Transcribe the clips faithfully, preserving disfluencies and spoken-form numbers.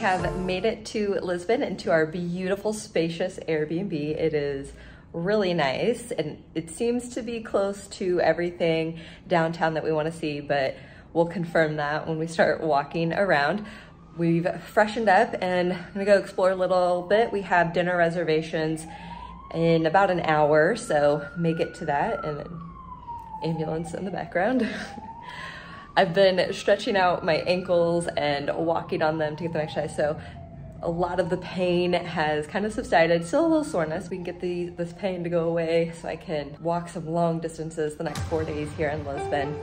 have made it to Lisbon and to our beautiful, spacious Airbnb. It is really nice, and it seems to be close to everything downtown that we want to see, but we'll confirm that when we start walking around. We've freshened up and I'm gonna go explore a little bit. We have dinner reservations in about an hour, so make it to that. And an ambulance in the background. I've been stretching out my ankles and walking on them to get them exercise, so a lot of the pain has kind of subsided. Still a little soreness. We can get the, this pain to go away so I can walk some long distances the next four days here in Lisbon.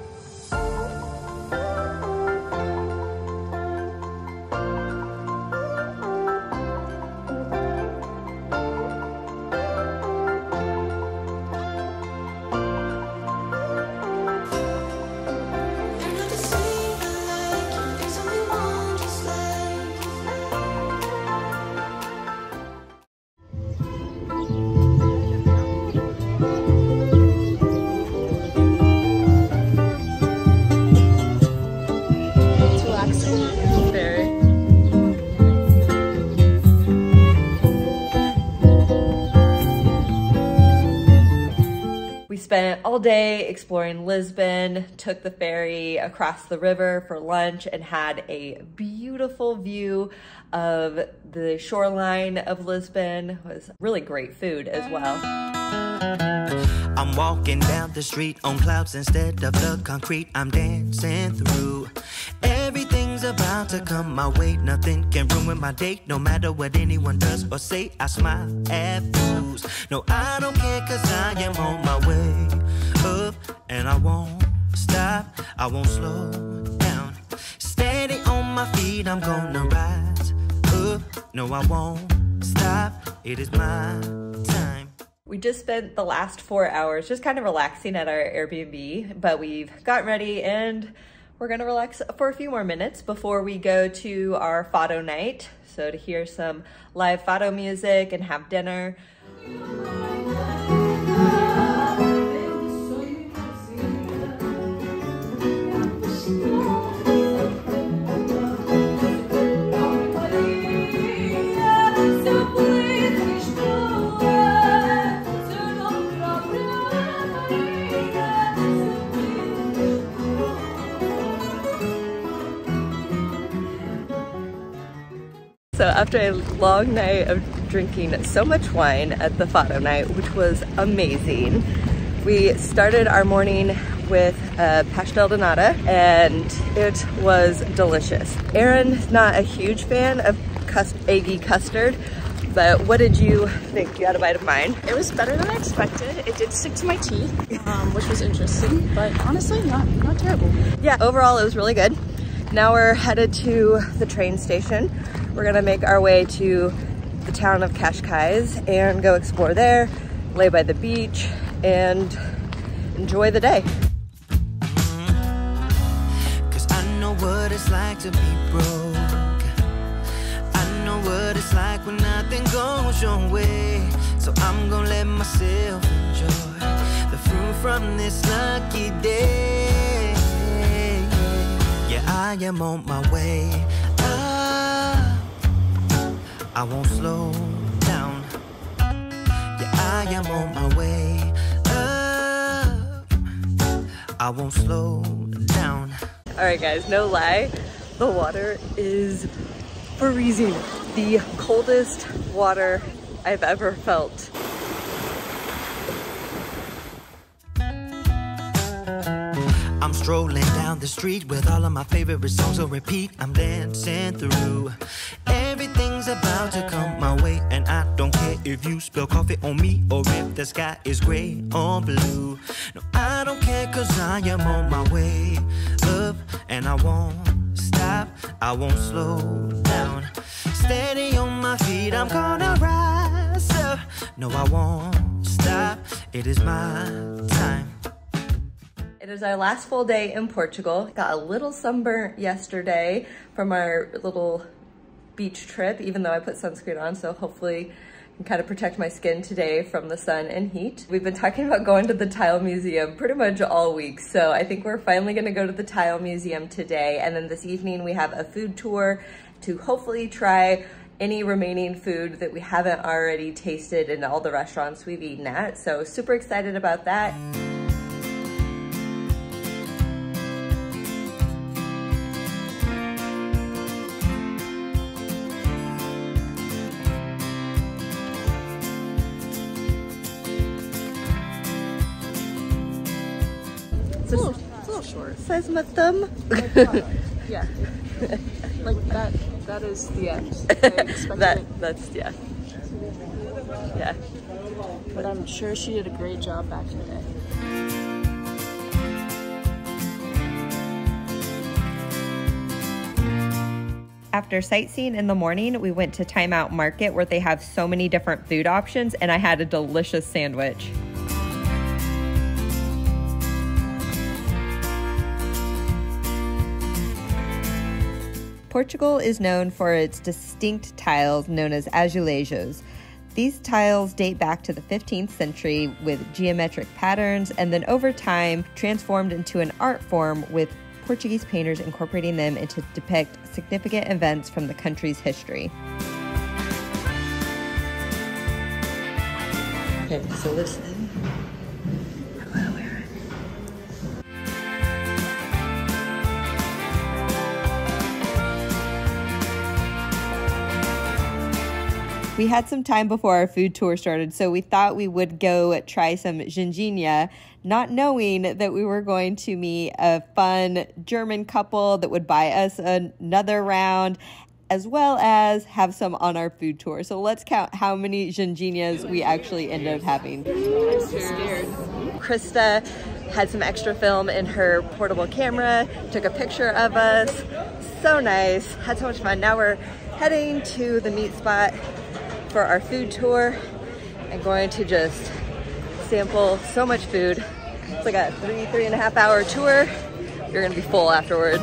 Spent all day exploring Lisbon, took the ferry across the river for lunch, and had a beautiful view of the shoreline of Lisbon. It was really great food as well. I'm walking down the street on clouds instead of the concrete. I'm dancing through. Everything's about to come my way. Nothing can ruin my day. No matter what anyone does or say, I smile at fools. No, I don't care, cause I am on my way up. And I won't stop, I won't slow down. Steady on my feet, I'm gonna rise up. No, I won't stop, it is my time. We just spent the last four hours just kind of relaxing at our Airbnb, but we've gotten ready and we're gonna relax for a few more minutes before we go to our Fado night. So to hear some live Fado music and have dinner. So after a long night of drinking so much wine at the Fado night, which was amazing, we started our morning with a pastel de nata, and it was delicious. Erin's not a huge fan of cust eggy custard, but what did you think? You had a bite of mine. It was better than I expected. It did stick to my teeth, um, which was interesting, but honestly not, not terrible. Yeah, overall it was really good. Now we're headed to the train station. We're gonna make our way to the town of Cascais and go explore there, lay by the beach, and enjoy the day. Cause I know what it's like to be broke. I know what it's like when nothing goes your way. So I'm gonna let myself enjoy the fruit from this lucky day. Yeah, I am on my way. I won't slow down. Yeah, I am on my way up. I won't slow down. All right, guys, no lie. The water is freezing. The coldest water I've ever felt. I'm strolling down the street with all of my favorite songs on repeat. I'm dancing through. Everything's about to come my way, and I don't care if you spill coffee on me or if the sky is gray or blue. No, I don't care, cause I am on my way up. And I won't stop, I won't slow down. Steady on my feet, I'm gonna rise up. No, I won't stop, it is my time. It is our last full day in Portugal. Got a little sunburnt yesterday from our little beach trip, even though I put sunscreen on, so hopefully I can kind of protect my skin today from the sun and heat. We've been talking about going to the Tile Museum pretty much all week, so I think we're finally gonna go to the Tile Museum today, and then this evening we have a food tour to hopefully try any remaining food that we haven't already tasted in all the restaurants we've eaten at. So super excited about that. It's a, it's a little short. Size of my thumb? Yeah. Like that, that is the end. that, it. That's, yeah. Yeah. But I'm sure she did a great job back in the day. After sightseeing in the morning, we went to Timeout Market where they have so many different food options, and I had a delicious sandwich. Portugal is known for its distinct tiles known as azulejos. These tiles date back to the fifteenth century with geometric patterns and then over time transformed into an art form with Portuguese painters incorporating them to depict significant events from the country's history. Okay, so listen. Hello, Erin. We had some time before our food tour started, so we thought we would go try some ginjinha, not knowing that we were going to meet a fun German couple that would buy us another round, as well as have some on our food tour. So let's count how many ginjinhas we actually ended up having. I'm scared. Krista had some extra film in her portable camera, took a picture of us. So nice, had so much fun. Now we're heading to the meat spot for our food tour and going to just sample so much food. It's like a three, three and a half hour tour. You're gonna be full afterwards.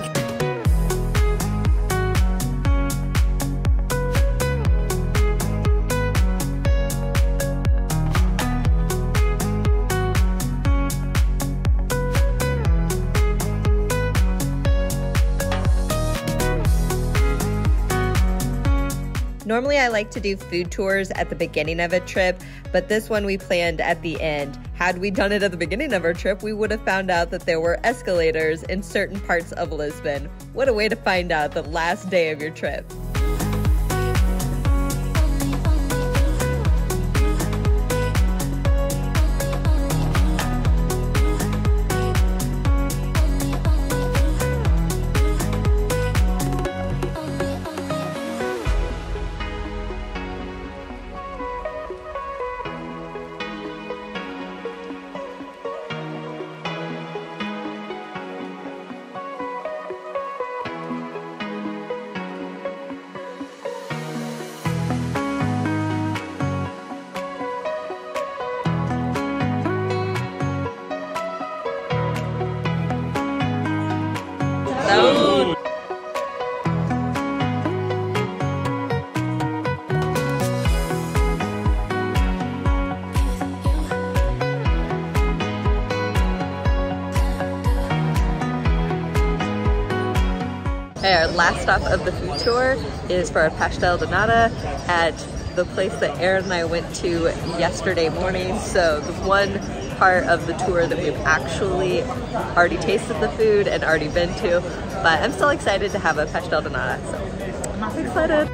Normally I like to do food tours at the beginning of a trip, but this one we planned at the end. Had we done it at the beginning of our trip, we would have found out that there were escalators in certain parts of Lisbon. What a way to find out the last day of your trip. Our last stop of the food tour is for a pastel de nata at the place that Erin and I went to yesterday morning. So the one part of the tour that we've actually already tasted the food and already been to, but I'm still excited to have a pastel de nata, so I'm excited.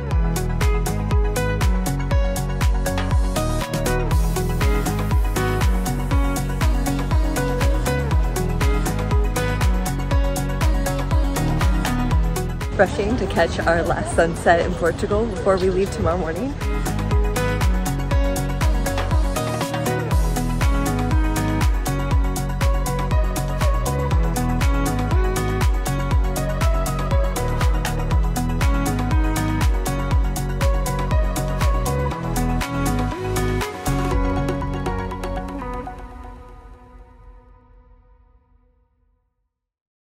Rushing to catch our last sunset in Portugal before we leave tomorrow morning.